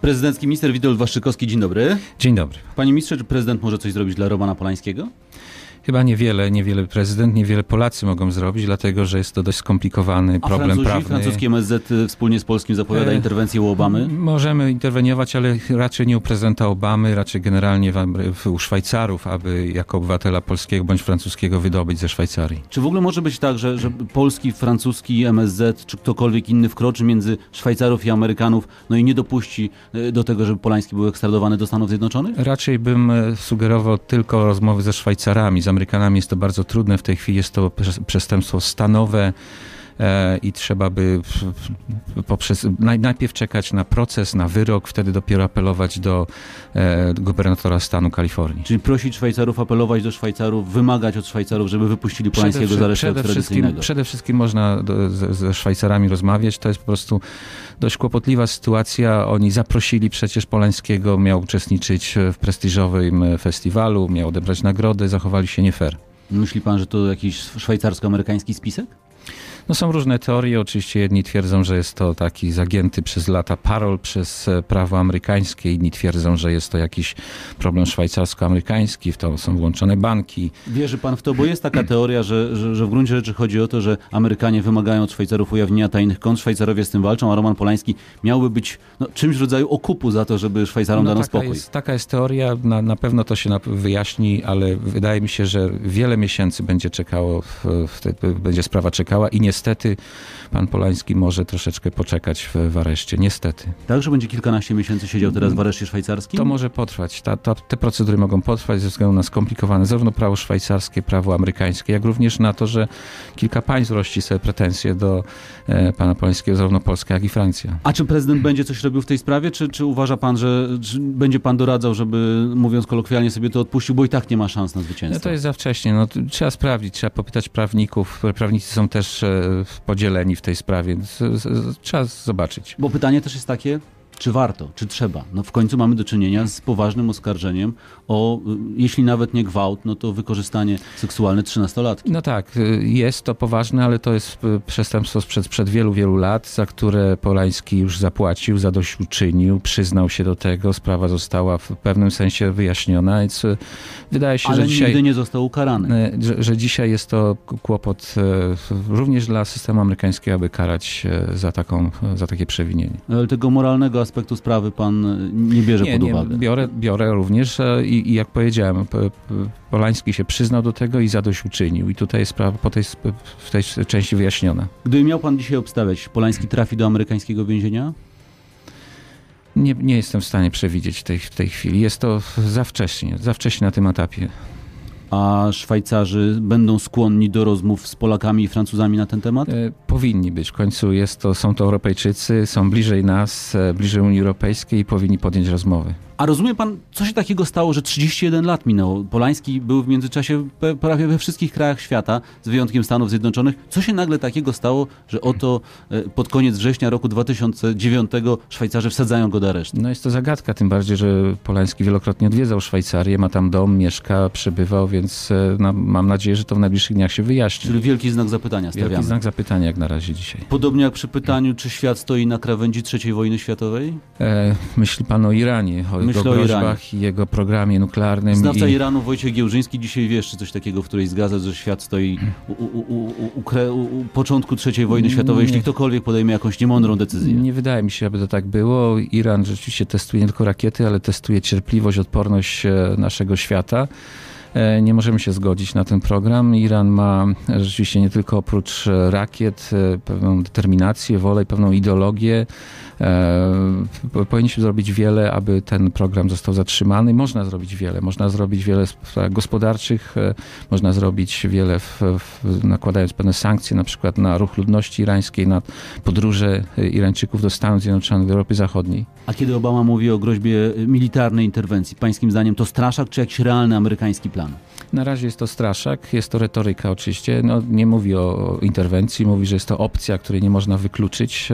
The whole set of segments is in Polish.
Prezydencki minister Witold Waszczykowski, dzień dobry. Dzień dobry. Panie ministrze, czy prezydent może coś zrobić dla Romana Polańskiego? Chyba niewiele prezydent, niewiele Polacy mogą zrobić, dlatego że jest to dość skomplikowany problem prawny. Francuskie MSZ wspólnie z polskim zapowiada interwencję u Obamy? Możemy interweniować, ale raczej nie u prezydenta Obamy, raczej generalnie u Szwajcarów, aby jako obywatela polskiego bądź francuskiego wydobyć ze Szwajcarii. Czy w ogóle może być tak, że polski, francuski MSZ czy ktokolwiek inny wkroczy między Szwajcarów i Amerykanów, no i nie dopuści do tego, żeby Polański był ekstradowany do Stanów Zjednoczonych? Raczej bym sugerował tylko rozmowy ze Szwajcarami. Z Amerykanami jest to bardzo trudne. W tej chwili jest to przestępstwo stanowe i trzeba by najpierw czekać na proces, na wyrok, wtedy dopiero apelować do gubernatora stanu Kalifornii. Czyli prosić Szwajcarów, apelować do Szwajcarów, wymagać od Szwajcarów, żeby wypuścili Polańskiego z aresztu ekstradycyjnego. Przede wszystkim można ze Szwajcarami rozmawiać. To jest po prostu dość kłopotliwa sytuacja. Oni zaprosili przecież Polańskiego, miał uczestniczyć w prestiżowym festiwalu, miał odebrać nagrodę, zachowali się nie fair. Myśli pan, że to jakiś szwajcarsko-amerykański spisek? No są różne teorie. Oczywiście jedni twierdzą, że jest to taki zagięty przez lata parol przez prawo amerykańskie. Inni twierdzą, że jest to jakiś problem szwajcarsko-amerykański. W to są włączone banki. Wierzy pan w to? Bo jest taka teoria, że w gruncie rzeczy chodzi o to, że Amerykanie wymagają od Szwajcarów ujawnienia tajnych kont. Szwajcarowie z tym walczą, a Roman Polański miałby być czymś w rodzaju okupu za to, żeby Szwajcarom dano spokój. Taka jest teoria. Na pewno to się wyjaśni, ale wydaje mi się, że wiele miesięcy będzie czekało, będzie sprawa czekała i niestety pan Polański może troszeczkę poczekać w areszcie. Niestety. Tak, że będzie kilkanaście miesięcy siedział teraz w areszcie szwajcarskim? To może potrwać. Te procedury mogą potrwać ze względu na skomplikowane zarówno prawo szwajcarskie, prawo amerykańskie, jak również na to, że kilka państw rości sobie pretensje do pana Polańskiego, zarówno Polska, jak i Francja. A czy prezydent będzie coś robił w tej sprawie? Czy uważa pan, że będzie pan doradzał, żeby, mówiąc kolokwialnie, sobie to odpuścił, bo i tak nie ma szans na zwycięstwo? No to jest za wcześnie. No, trzeba sprawdzić, trzeba popytać prawników. Prawnicy są też podzieleni w tej sprawie. Trzeba zobaczyć. Bo pytanie też jest takie, czy warto, czy trzeba? No w końcu mamy do czynienia z poważnym oskarżeniem o, jeśli nawet nie gwałt, no to wykorzystanie seksualne 13-latki. No tak, jest to poważne, ale to jest przestępstwo sprzed wielu lat, za które Polański już zapłacił, zadośćuczynił, przyznał się do tego, sprawa została w pewnym sensie wyjaśniona. Więc wydaje się, ale że nigdy dzisiaj, nie został ukarany. Że dzisiaj jest to kłopot również dla systemu amerykańskiego, aby karać za takie przewinienie. Ale tego moralnego aspektu sprawy pan nie bierze pod uwagę? Biorę również i jak powiedziałem, Polański się przyznał do tego i zadośćuczynił. I tutaj jest sprawa w tej części wyjaśniona. Gdyby miał pan dzisiaj obstawiać, Polański trafi do amerykańskiego więzienia? Nie jestem w stanie przewidzieć w tej chwili. Jest to za wcześnie na tym etapie. A Szwajcarzy będą skłonni do rozmów z Polakami i Francuzami na ten temat? Powinni być. W końcu są to Europejczycy, są bliżej nas, bliżej Unii Europejskiej i powinni podjąć rozmowy. A rozumie pan, co się takiego stało, że 31 lat minęło? Polański był w międzyczasie prawie we wszystkich krajach świata, z wyjątkiem Stanów Zjednoczonych. Co się nagle takiego stało, że oto pod koniec września roku 2009 Szwajcarzy wsadzają go do aresztu? No jest to zagadka, tym bardziej, że Polański wielokrotnie odwiedzał Szwajcarię, ma tam dom, mieszka, przebywał, więc mam nadzieję, że to w najbliższych dniach się wyjaśni. Czyli wielki znak zapytania stawiamy. Wielki znak zapytania jak na razie dzisiaj. Podobnie jak przy pytaniu, czy świat stoi na krawędzi III wojny światowej? Myśli pan o Iranie, o groźbach i jego programie nuklearnym. Znawca Iranu Wojciech Giełżyński dzisiaj wieszczy coś takiego w którejś z gazet, że świat stoi u początku III wojny światowej, jeśli ktokolwiek podejmie jakąś niemądrą decyzję. Nie wydaje mi się, aby to tak było. Iran rzeczywiście testuje nie tylko rakiety, ale testuje cierpliwość, odporność naszego świata. Nie możemy się zgodzić na ten program. Iran ma rzeczywiście nie tylko oprócz rakiet pewną determinację, wolę i pewną ideologię. Powinniśmy zrobić wiele, aby ten program został zatrzymany. Można zrobić wiele. Można zrobić wiele spraw gospodarczych. Można zrobić wiele nakładając pewne sankcje na przykład na ruch ludności irańskiej, na podróże Irańczyków do Stanów Zjednoczonych, do Europy Zachodniej. A kiedy Obama mówi o groźbie militarnej interwencji, pańskim zdaniem to straszak czy jakiś realny amerykański plan? plan? Na razie jest to straszak, jest to retoryka oczywiście. No, nie mówi o interwencji, mówi, że jest to opcja, której nie można wykluczyć.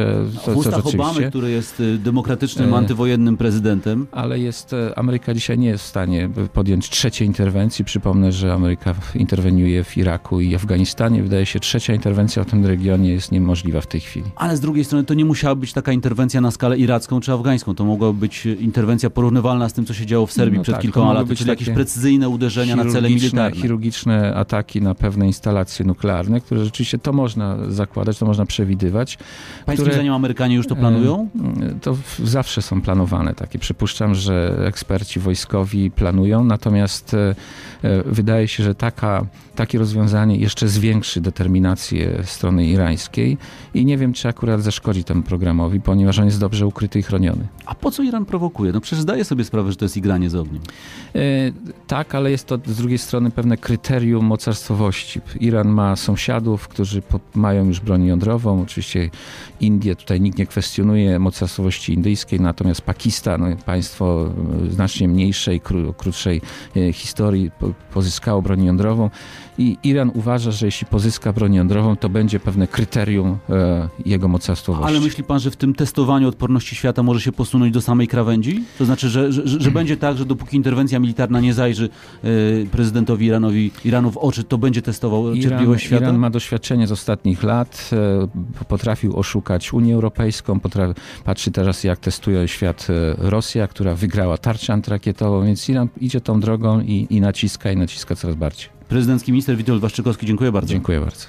W ustach Obamy, który jest demokratycznym, antywojennym prezydentem. Ale jest, Ameryka dzisiaj nie jest w stanie podjąć trzeciej interwencji. Przypomnę, że Ameryka interweniuje w Iraku i Afganistanie. Wydaje się, trzecia interwencja w tym regionie jest niemożliwa w tej chwili. Ale z drugiej strony to nie musiała być taka interwencja na skalę iracką czy afgańską. To mogła być interwencja porównywalna z tym, co się działo w Serbii przed kilkoma laty, czyli jakieś precyzyjne uderzenia na cele militarne. Chirurgiczne ataki na pewne instalacje nuklearne, które rzeczywiście to można zakładać, to można przewidywać. Pańskim zdaniem Amerykanie już to planują? To zawsze są planowane takie. Przypuszczam, że eksperci wojskowi planują, natomiast wydaje się, że takie rozwiązanie jeszcze zwiększy determinację strony irańskiej i nie wiem, czy akurat zaszkodzi temu programowi, ponieważ on jest dobrze ukryty i chroniony. A po co Iran prowokuje? No przecież zdaje sobie sprawę, że to jest igranie z ogniem. Tak, ale jest to z drugiej strony pewne kryterium mocarstwowości. Iran ma sąsiadów, którzy mają już broń jądrową. Oczywiście Indie, tutaj nikt nie kwestionuje mocarstwowości indyjskiej, natomiast Pakistan, państwo znacznie mniejszej, krótszej historii, pozyskało broń jądrową. I Iran uważa, że jeśli pozyska broń jądrową, to będzie pewne kryterium jego mocarstwowości. Ale myśli pan, że w tym testowaniu odporności świata może się posunąć do samej krawędzi? To znaczy, że będzie tak, że dopóki interwencja militarna nie zajrzy prezydentowi Iranu w oczy, to będzie testował cierpliwość świata? Iran ma doświadczenie z ostatnich lat, potrafił oszukać Unię Europejską, patrzy teraz, jak testuje świat Rosja, która wygrała tarczę antyrakietową, więc Iran idzie tą drogą i naciska coraz bardziej. Prezydencki minister Witold Waszczykowski, dziękuję bardzo. Dziękuję bardzo.